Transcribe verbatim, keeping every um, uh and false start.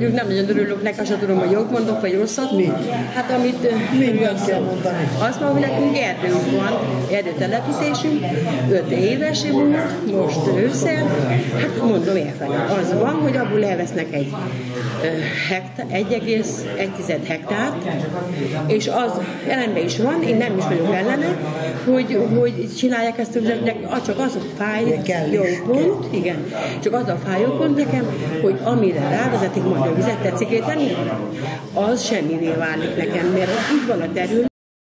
Ők nem nagyon örülök, a se tudom, hogy jót mondok, vagy rosszat. Mi? Hát amit... Mindent kell mondani. Azt mondom, hogy nekünk erdőnk van, erdőtelepítésünk, öt éves volt, most ősszel. Hát mondom, érvelem. Az van, hogy abból elvesznek egy egy egész egy hektárt, és az ellenben is van, én nem is vagyok ellene, hogy, hogy csinálják ezt többzetnek, csak az a fájó pont, igen, csak az a fájó pont nekem, hogy amire rávezetik majd a vizet, tetszik tenni, az semmivé válik nekem, mert úgy van a terület,